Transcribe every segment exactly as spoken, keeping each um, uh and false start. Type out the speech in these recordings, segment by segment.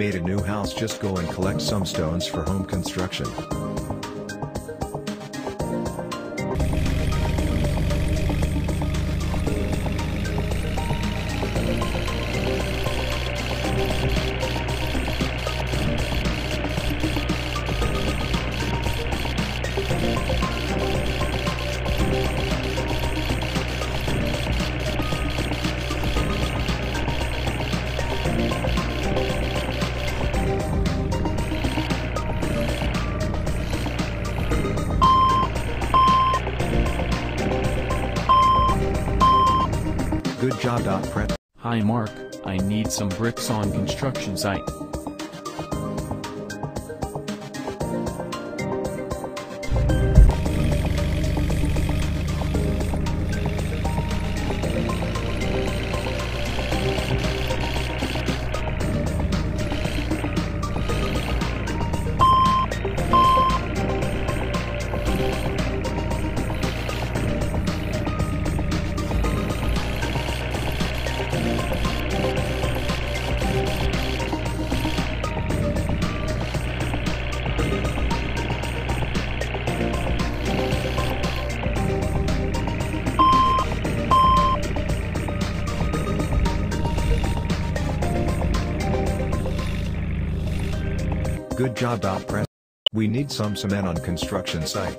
made a new house, just go and collect some stones for home construction. Good job. Prep. Hi Mark, I need some bricks on construction site. Good job. Press. We need some cement on construction site.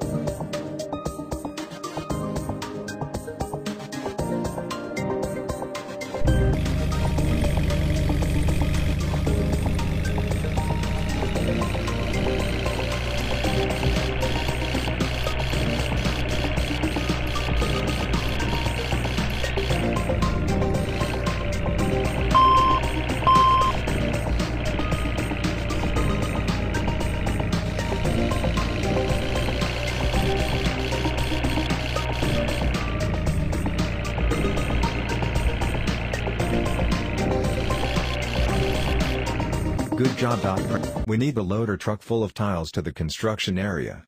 Good job. We need a loader truck full of tiles to the construction area.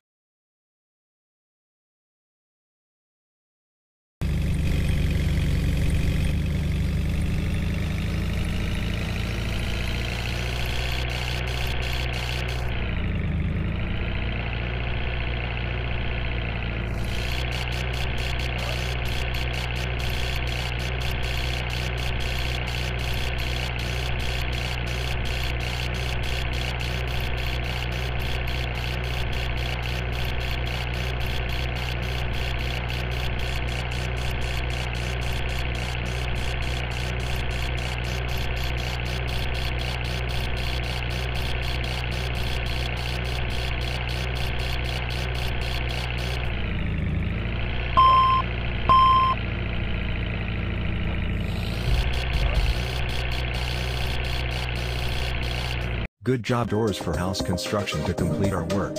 Good job. Doors for house construction to complete our work.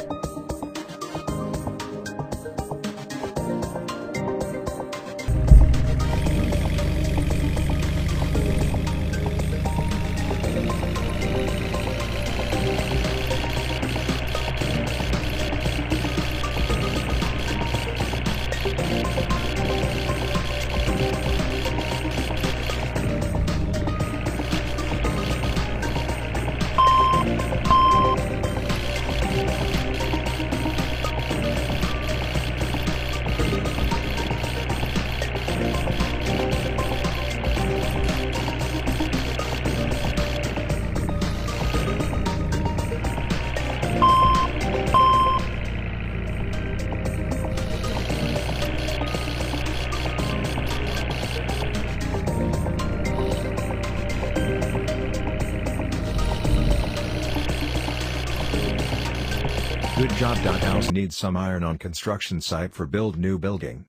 Good job. House needs some iron on construction site for build new building.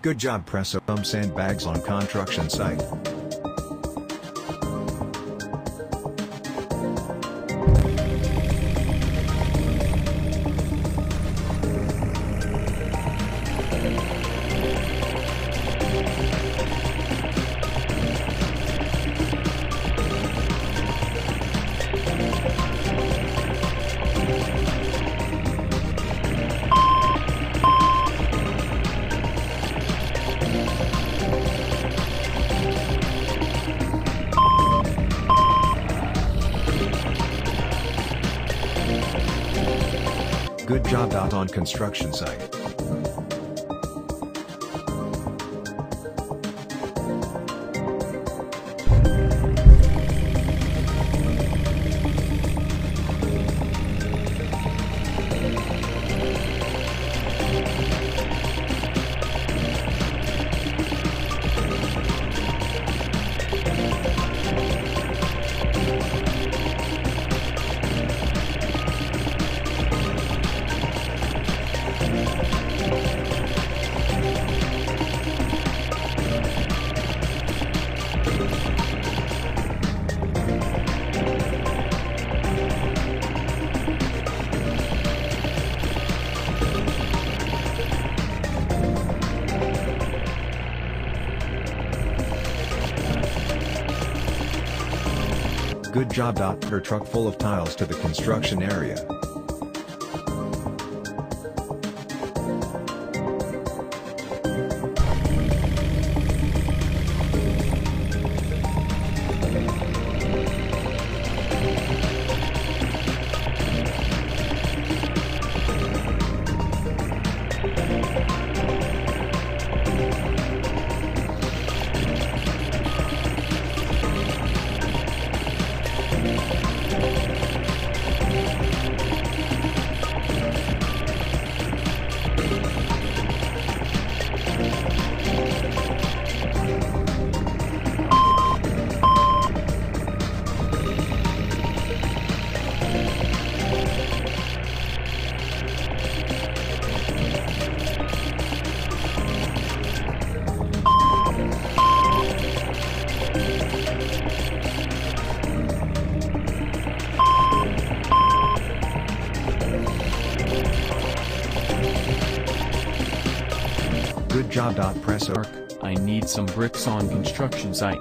Good job, press up sandbags on construction site. Good job dot on construction site. Good job. Per truck full of tiles to the construction area. Good job. Press arc. I need some bricks on construction site.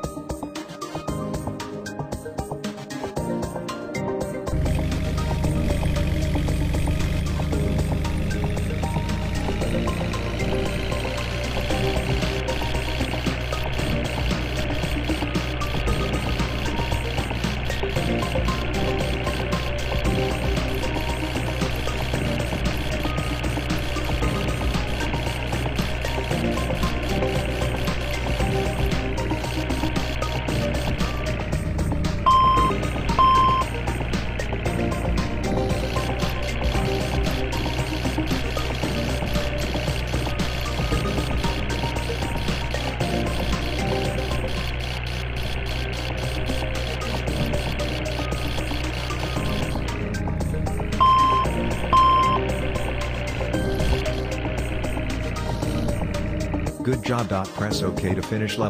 Good job. Press OK to finish level.